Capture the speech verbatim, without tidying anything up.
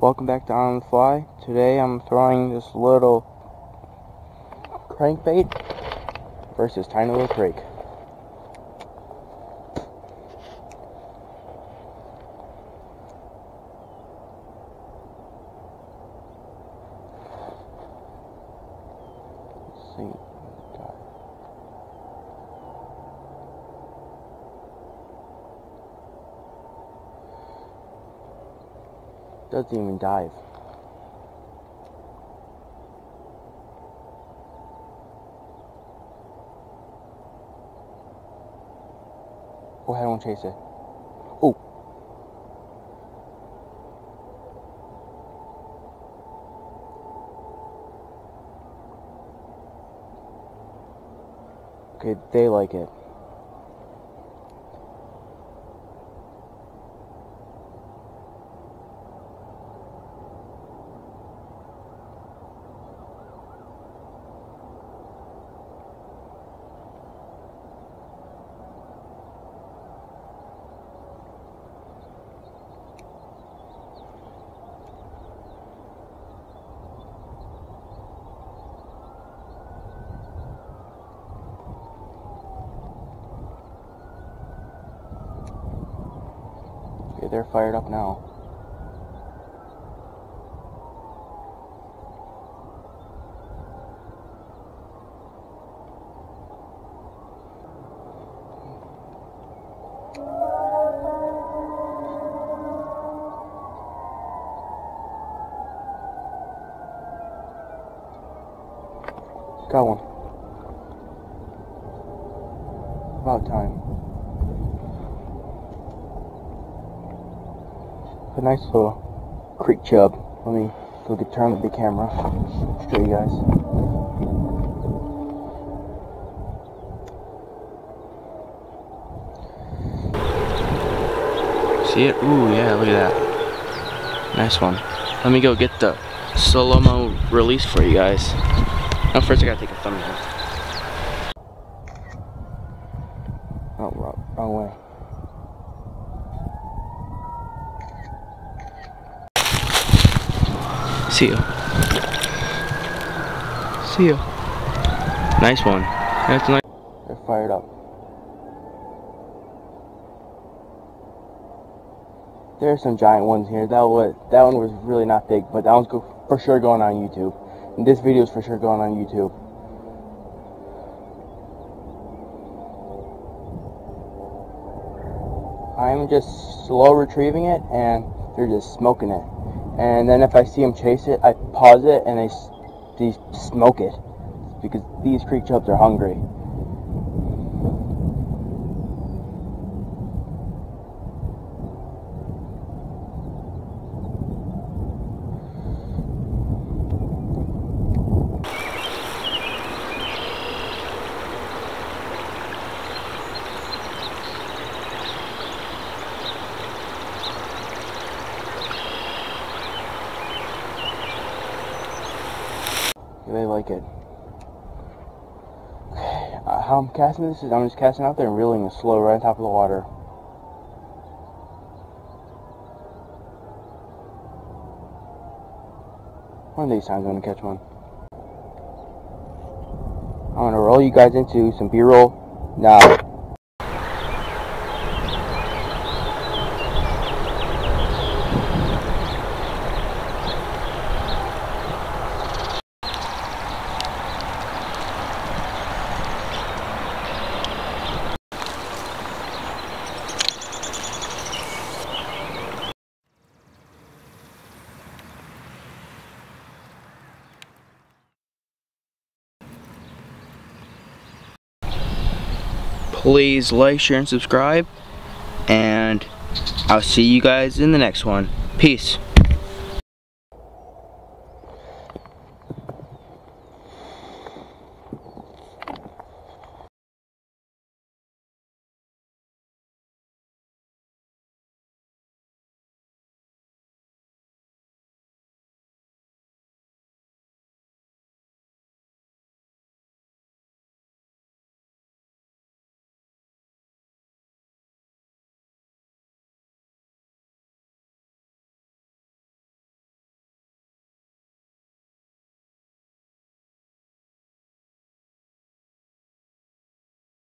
Welcome back to On the Fly. Today I'm throwing this little crankbait versus tiny little crake. Let's see. Doesn't even dive. Go ahead and chase it. Oh! Okay, they like it. Okay, they're fired up now. Got one. About time. A nice little creek chub. Let me go get turn with the camera. Show you guys. See it? Ooh, yeah, look at that. Nice one. Let me go get the slow-mo release for you guys. Now first I gotta take a thumbnail. Oh, wrong, wrong way. See ya. See ya. Nice one. That's nice. They're fired up. There are some giant ones here. That was, that one was really not big, but that one's go, for sure going on YouTube. And this video is for sure going on YouTube. I'm just slow retrieving it, and they're just smoking it. And then if I see them chase it, I pause it and they, they smoke it. Because these creek chubs are hungry. They like it. Okay, uh, how I'm casting this is I'm just casting out there and reeling it slow right on top of the water. One of these times I'm gonna catch one. I'm gonna roll you guys into some B-roll now. Please like, share, and subscribe, and I'll see you guys in the next one. Peace.